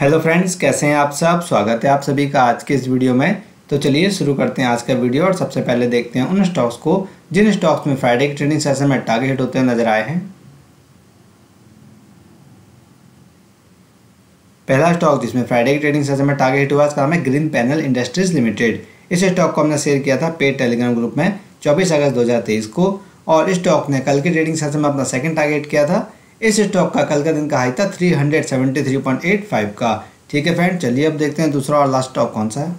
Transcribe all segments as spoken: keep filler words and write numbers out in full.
Hello friends, कैसे हैं आप सब। स्वागत है आप सभी का आज के इस वीडियो में। तो चलिए शुरू करते हैं आज का वीडियो। और सबसे पहले देखते हैं उन स्टॉक्स को जिन स्टॉक्स में फ्राइडे के ट्रेडिंग सेशन में टारगेट होते हुए नजर आए हैं। पहला स्टॉक जिसमें फ्राइडे के ट्रेडिंग सेशन में टारगेट हुआ इसका नाम है ग्रीन पैनल इंडस्ट्रीज लिमिटेड। इस स्टॉक को हमने शेयर किया था पेड टेलीग्राम ग्रुप में चौबीस अगस्त दो हज़ार तेईस को और इस स्टॉक ने कल के ट्रेडिंग सेशन में अपना सेकंड टारगेट किया था। इस स्टॉक का कल का दिन का हाई था तीन सौ तिहत्तर पॉइंट आठ पाँच का। ठीक है फ्रेंड, चलिए अब देखते हैं दूसरा और लास्ट स्टॉक कौन सा है।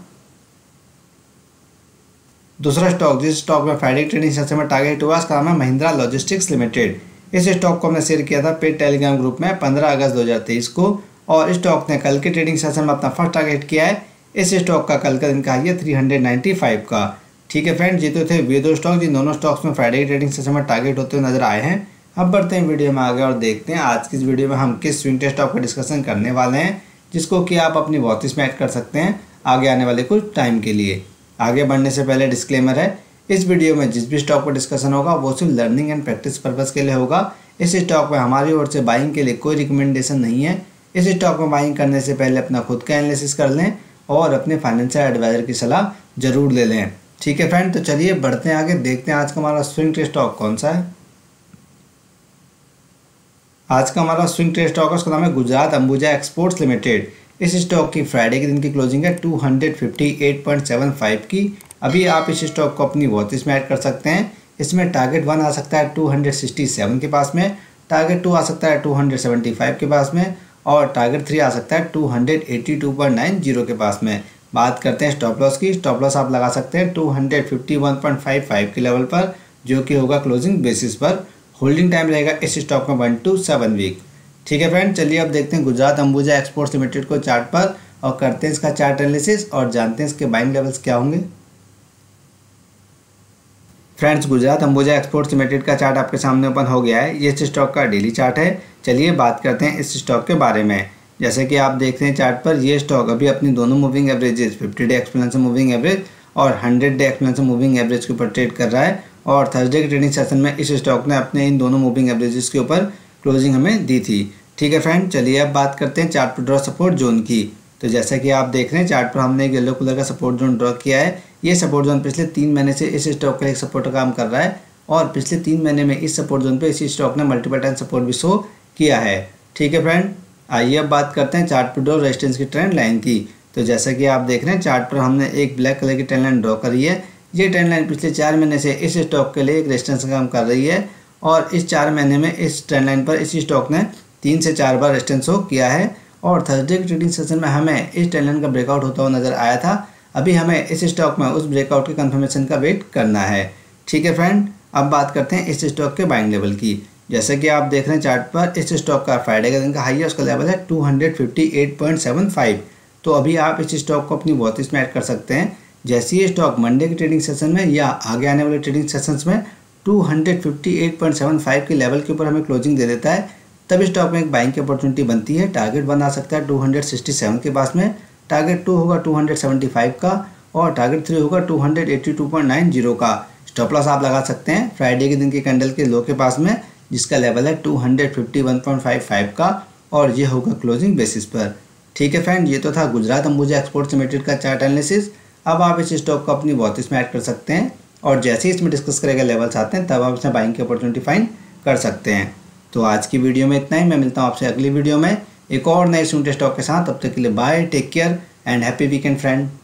दूसरा स्टॉक जिस स्टॉक में फ्राइडे ट्रेडिंग सेशन में टारगेट हुआ इसका नाम है महिंद्रा लॉजिस्टिक्स लिमिटेड। इस स्टॉक को हमने शेयर किया था पेड टेलीग्राम ग्रुप में पंद्रह अगस्त दो हज़ार तेईस को और इस स्टॉक ने कल के ट्रेडिंग सेशन में अपना फर्स्ट टारगेट किया है। इस स्टॉक का कल का दिन का हाई है तीन सौ पचानवे का। ठीक है फ्रेंड, ये तो थे वे दो स्टॉक जिन दोनों स्टॉक्स में फ्राइडे ट्रेडिंग सेशन में टारगेट होते हुए नजर आए हैं। अब बढ़ते हैं वीडियो में आगे और देखते हैं आज की इस वीडियो में हम किस स्विंग टेस्ट स्टॉक का डिस्कशन करने वाले हैं जिसको कि आप अपनी वॉचिस में ऐड कर सकते हैं आगे आने वाले कुछ टाइम के लिए। आगे बढ़ने से पहले डिस्क्लेमर है, इस वीडियो में जिस भी स्टॉक पर डिस्कशन होगा वो सिर्फ लर्निंग एंड प्रैक्टिस पर्पज के लिए होगा। इस स्टॉक में हमारी ओर से बाइंग के लिए कोई रिकमेंडेशन नहीं है। इस स्टॉक में बाइंग करने से पहले अपना खुद का एनालिसिस कर लें और अपने फाइनेंशियल एडवाइजर की सलाह जरूर ले लें। ठीक है फ्रेंड, तो चलिए बढ़ते हैं आगे, देखते हैं आज का हमारा स्विंग ट्रेड स्टॉक कौन सा है। आज का हमारा स्विंग ट्रेड स्टॉक है उसका नाम है गुजरात अंबुजा एक्सपोर्ट्स लिमिटेड। इस स्टॉक की फ्राइडे के दिन की क्लोजिंग है दो सौ अट्ठावन पॉइंट सात पाँच की। अभी आप इस स्टॉक को अपनी वॉचिस में ऐड कर सकते हैं। इसमें टारगेट वन आ सकता है दो सौ सड़सठ के पास में, टारगेट टू आ सकता है दो सौ पचहत्तर के पास में और टारगेट थ्री आ सकता है दो सौ बयासी पॉइंट नौ जीरो के पास में। बात करते हैं स्टॉप लॉस की। स्टॉप लॉस आप लगा सकते हैं दो सौ इक्यावन पॉइंट पाँच पाँच के लेवल पर जो कि होगा क्लोजिंग बेसिस पर। होल्डिंग टाइम रहेगा इस स्टॉक में वन टू सेवन वीक। ठीक है फ्रेंड, चलिए अब देखते हैं गुजरात अंबुजा एक्सपोर्ट्स लिमिटेड को चार्ट पर और करते हैं इसका चार्ट एनालिसिस और जानते हैं इसके बाइंग लेवल्स क्या होंगे। Friends, Gujarat Ambuja exports limited का चार्ट आपके सामने ओपन हो गया है। ये इस स्टॉक का डेली चार्ट है। चलिए बात करते हैं इस स्टॉक के बारे में। जैसे कि आप देखते हैं चार्ट पर, ये स्टॉक अभी अपनी दोनों moving averages fifty day exponential moving average और hundred day exponential moving average के ऊपर ट्रेड कर रहा है और थर्सडे के ट्रेडिंग सेशन में इस स्टॉक ने अपने इन दोनों मूविंग एवरेजेस के ऊपर क्लोजिंग हमें दी थी। ठीक है फ्रेंड, चलिए अब बात करते हैं चार्ट पर ड्रॉ सपोर्ट जोन की। तो जैसा कि आप देख रहे हैं चार्ट पर हमने एक येलो कलर का सपोर्ट जोन ड्रॉ किया है। ये सपोर्ट जोन पिछले तीन महीने से इस स्टॉक का एक सपोर्ट काम कर रहा है और पिछले तीन महीने में इस सपोर्ट जोन पर इसी स्टॉक ने मल्टीपल टाइम सपोर्ट भी शो किया है। ठीक है फ्रेंड, आइए अब बात करते हैं चार्ट पर ड्रॉ रेजिस्टेंस की ट्रेंड लाइन की। तो जैसा कि आप देख रहे हैं चार्ट पर हमने एक ब्लैक कलर की ट्रेंड लाइन ड्रॉ करी है। ये ट्रेंड लाइन पिछले चार महीने से इस स्टॉक के लिए एक रेजिस्टेंस का काम कर रही है और इस चार महीने में इस ट्रेंड लाइन पर इसी स्टॉक ने तीन से चार बार रेजिस्टेंस शो किया है और थर्सडे के ट्रेडिंग सेशन में हमें इस ट्रेंड लाइन का ब्रेकआउट होता हुआ नजर आया था। अभी हमें इस स्टॉक में उस ब्रेकआउट के कंफर्मेशन का वेट करना है। ठीक है फ्रेंड, अब बात करते हैं इस स्टॉक के बाइंग लेवल की। जैसे कि आप देख रहे हैं चार्ट पर इस स्टॉक का फ्राइडे का दिन का हाई है उसका लेवल है दो सौ अट्ठावन पॉइंट सात पाँच। तो अभी आप इस स्टॉक को अपनी वॉचिस में ऐड कर सकते हैं। जैसे ये स्टॉक मंडे के ट्रेडिंग सेशन में या आगे आने वाले ट्रेडिंग सेशंस में दो सौ अट्ठावन पॉइंट सात पाँच के लेवल के ऊपर हमें क्लोजिंग दे देता है तब स्टॉक में एक बाइंग की अपॉर्चुनिटी बनती है। टारगेट वन आ सकता है दो सौ सड़सठ के पास में, टारगेट टू होगा दो सौ पचहत्तर का और टारगेट थ्री होगा दो सौ बयासी पॉइंट नौ जीरो का। स्टॉप लॉस आप लगा सकते हैं फ्राइडे के दिन के कैंडल के लो के पास में जिसका लेवल है दो सौ इक्यावन पॉइंट पाँच पाँच का और ये होगा क्लोजिंग बेसिस पर। ठीक है फ्रेंड, ये तो था गुजरात अंबुजा एक्सपोर्ट्स लिमिटेड का चार्ट एनालिसिस। अब आप इस स्टॉक को अपनी वॉचिस में ऐड कर सकते हैं और जैसे ही इसमें डिस्कस करेगा लेवल्स आते हैं तब आप इसमें बाइंग की अपॉर्चुनिटी फाइंड कर सकते हैं। तो आज की वीडियो में इतना ही। मैं मिलता हूँ आपसे अगली वीडियो में एक और नए स्विंग ट्रेड स्टॉक के साथ। तब तक के लिए bye, take care and happy weekend friend.